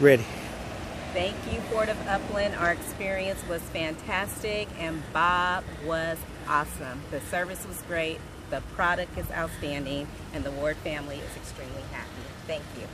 Ready. Thank you, Port of Upland. Our experience was fantastic and Bob was awesome. The service was great, the product is outstanding, and the Ward family is extremely happy. Thank you.